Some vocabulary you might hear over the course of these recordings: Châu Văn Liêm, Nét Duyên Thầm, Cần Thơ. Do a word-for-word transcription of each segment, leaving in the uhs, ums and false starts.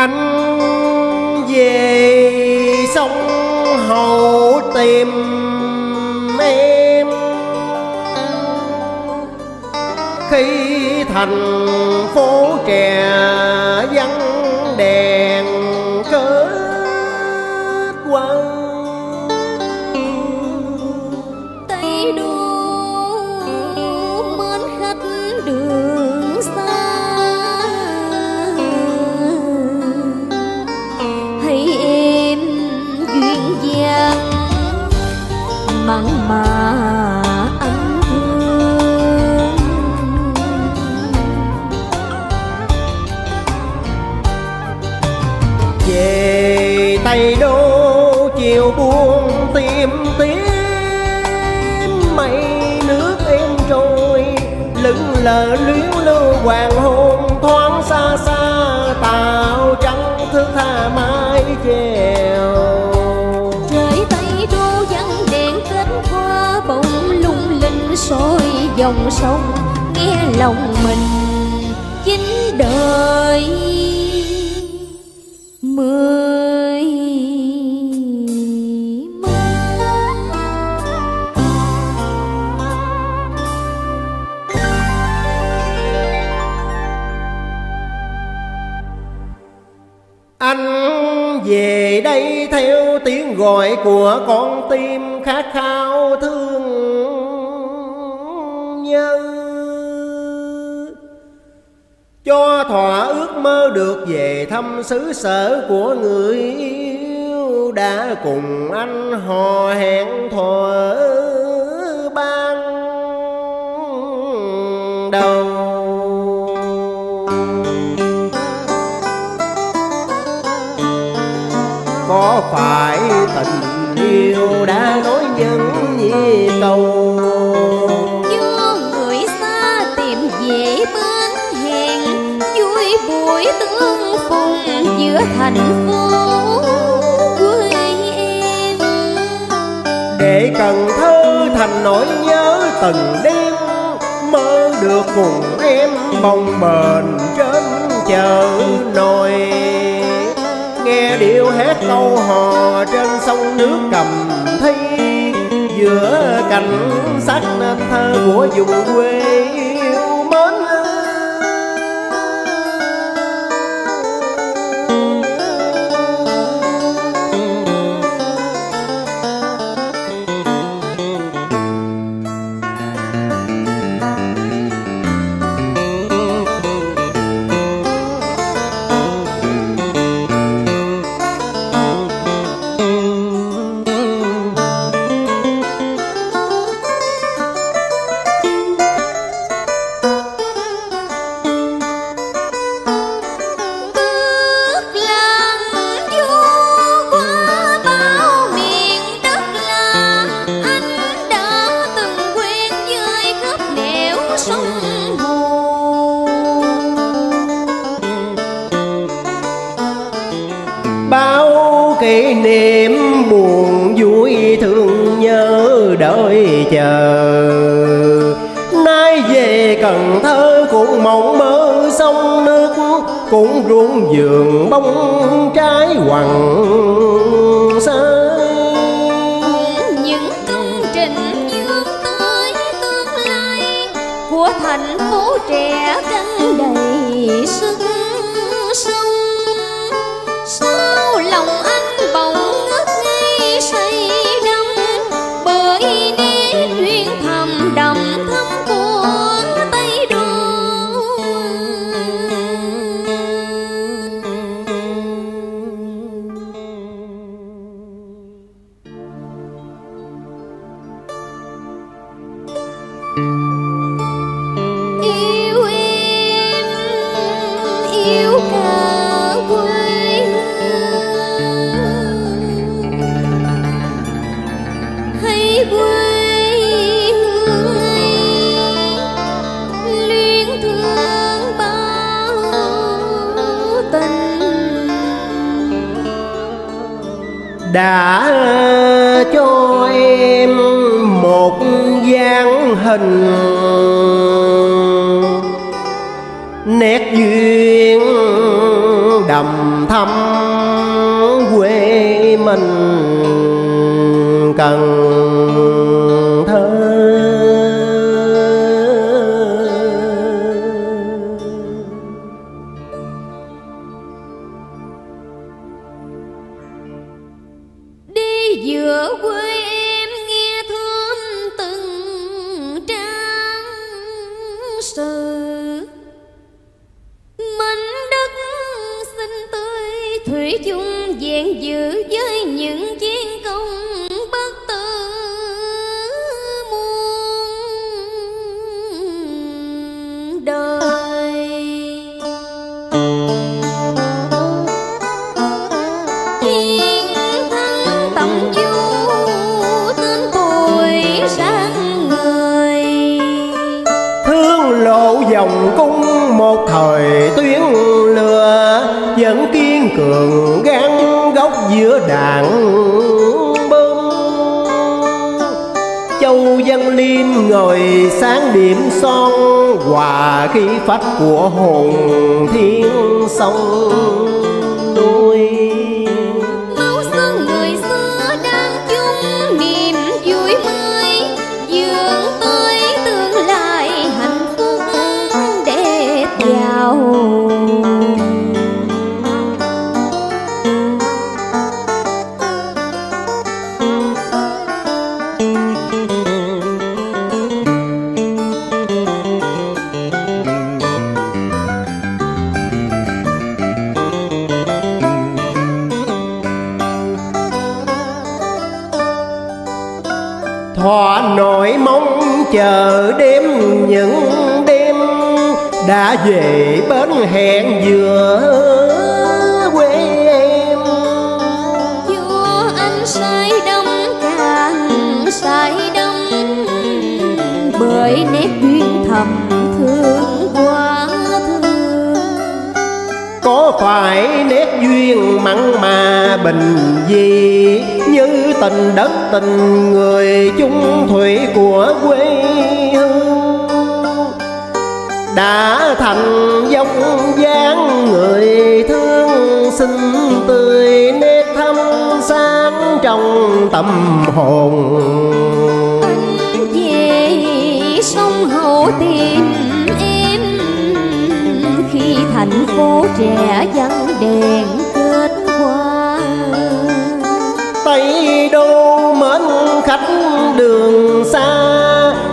Anh về sông Hậu tìm em, khi thành phố Trà vắng đèn kết quang. Tây đu mến khách đường xa, thấy em duyên dáng mặn mà. Tây đô chiều buông tìm tím mây nước em trôi, lững lờ liễu lưu hoàng hôn thoáng xa xa tàu trắng thước tha mái chèo. Trời Tây đô vắng đèn kết hoa bỗng lung linh sôi dòng sông, nghe lòng mình chính đời mười. Anh về đây theo tiếng gọi của con tim khát khao thương nhớ, cho thỏa ước mơ được về thăm xứ sở của người yêu đã cùng anh hò hẹn thuở ban đầu. Có phải tình yêu đã nói những gì câu như người xa tìm về bến hẹn, vui buổi tương phùng giữa thành phố quê em. Để Cần Thơ thành nỗi nhớ từng đêm, mơ được cùng em bồng bềnh trên chợ nổi. Nghe điệu hát câu hò trên sông nước Cầm Thi, giữa cảnh sắc nên thơ của vùng quê yêu mến. Cũng ruộng vườn bông trái hoằng xa, những công trình dương tới tương lai của thành phố trẻ căng đầy sức sống. Sao lòng anh bỗng ngất ngây say đắm bởi nét duyên thầm đậm thắm của Tây Đô. Đã cho em một dáng hình nét duyên đầm thăm quê mình Cần Thơ. Đi giữa quê em nghe thơm từng trang sử, thủy chung vẹn giữ với những chiến công bất tử muôn đời. Thiên thắng tầm du tên tuổi sáng người, thương lộ dòng cung một thời tuyến lừa, vẫn kiên cường gắn gốc giữa đạn bom. Châu Văn Liêm ngồi sáng điểm son, hòa khí phách của hồn thiên sông núi. Máu xương người xưa đang chung niềm vui mới, dưỡng tới tương lai hạnh phúc để giàu. Thỏa nỗi mong chờ đêm những đêm đã về bến hẹn vừa quê em. Vua anh say đắm càng say đắm bởi nét duyên thầm thương quá thương. Có phải nét duyên mặn mà bình dị như tình đất tình người chung thủy của quê hương, đã thành giống dáng người thương xinh tươi, nét thâm sáng trong tâm hồn. Anh về sông Hậu tìm em khi thành phố trẻ vắng đèn kết hoa. Tây đô mến khách đường xa,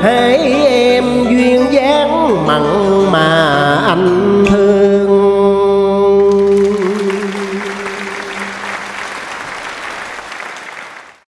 hãy em duyên dáng mặn mà anh